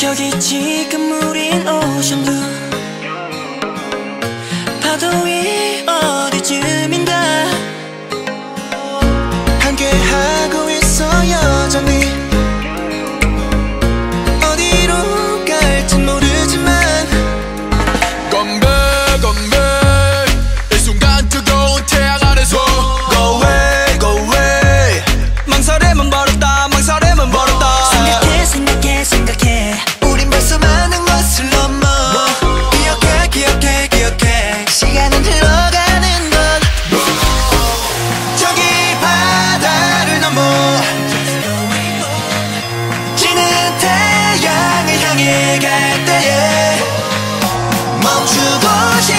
여기 지금 우린 오션뷰 파도 위 어디쯤인가 함께하고 있어 여전히 어디로 갈진 모르지만 건배 건배 이 순간 뜨거운 태양 아래서 Go away go away 망설임은 버렸다 망설임은 버렸다 생각해 생각해 생각해 멈추고 싶어